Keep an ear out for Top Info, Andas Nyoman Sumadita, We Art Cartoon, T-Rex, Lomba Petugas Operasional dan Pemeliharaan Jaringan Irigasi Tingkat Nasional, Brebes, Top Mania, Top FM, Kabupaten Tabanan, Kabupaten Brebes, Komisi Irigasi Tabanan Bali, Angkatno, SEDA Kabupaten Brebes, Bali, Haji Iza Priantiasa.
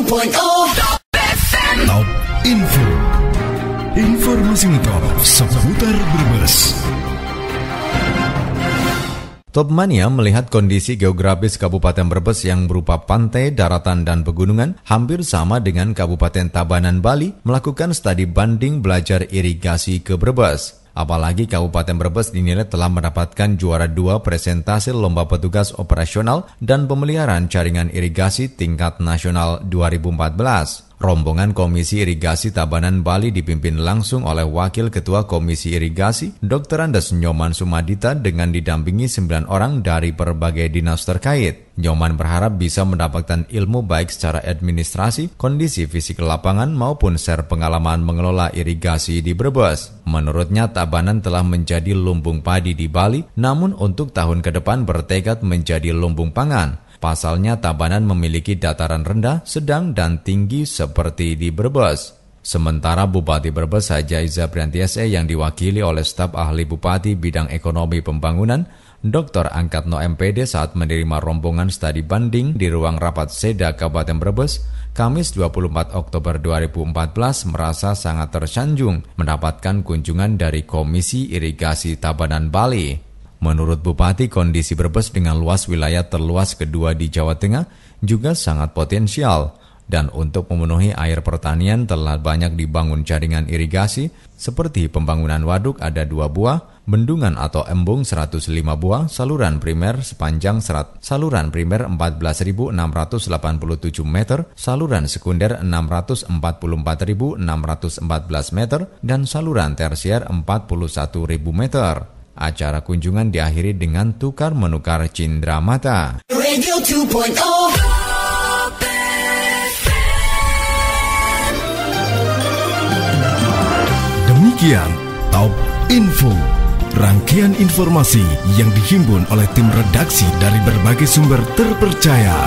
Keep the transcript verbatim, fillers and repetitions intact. Radio two point oh Top F M. Top Info, informasi top seputar Brebes. Top Mania melihat kondisi geografis Kabupaten Brebes yang berupa pantai, daratan, dan pegunungan hampir sama dengan Kabupaten Tabanan Bali melakukan studi banding belajar irigasi ke Brebes. Apalagi Kabupaten Brebes dinilai telah mendapatkan juara dua presentasi Lomba Petugas Operasional dan Pemeliharaan Jaringan Irigasi Tingkat Nasional dua ribu empat belas. Rombongan Komisi Irigasi Tabanan Bali dipimpin langsung oleh Wakil Ketua Komisi Irigasi Doktor Andas Nyoman Sumadita dengan didampingi sembilan orang dari berbagai dinas terkait. Nyoman berharap bisa mendapatkan ilmu baik secara administrasi, kondisi fisik lapangan maupun share pengalaman mengelola irigasi di Brebes. Menurutnya Tabanan telah menjadi lumbung padi di Bali, namun untuk tahun ke depan bertekad menjadi lumbung pangan. Pasalnya Tabanan memiliki dataran rendah, sedang, dan tinggi seperti di Brebes. Sementara Bupati Brebes Haji Iza Priantiasa yang diwakili oleh staf ahli Bupati Bidang Ekonomi Pembangunan, Doktor Angkatno M P D saat menerima rombongan studi banding di ruang rapat SEDA Kabupaten Brebes, Kamis dua puluh empat Oktober dua ribu empat belas merasa sangat tersanjung mendapatkan kunjungan dari Komisi Irigasi Tabanan Bali. Menurut Bupati, kondisi Brebes dengan luas wilayah terluas kedua di Jawa Tengah juga sangat potensial. Dan untuk memenuhi air pertanian telah banyak dibangun jaringan irigasi seperti pembangunan waduk ada dua buah, bendungan atau embung seratus lima buah, saluran primer sepanjang serat, saluran primer empat belas ribu enam ratus delapan puluh tujuh meter, saluran sekunder enam ratus empat puluh empat ribu enam ratus empat belas meter, dan saluran tersier empat puluh satu ribu meter. Acara kunjungan diakhiri dengan tukar-menukar cindera mata. Radio two point oh Demikian Top Info, rangkaian informasi yang dihimpun oleh tim redaksi dari berbagai sumber terpercaya.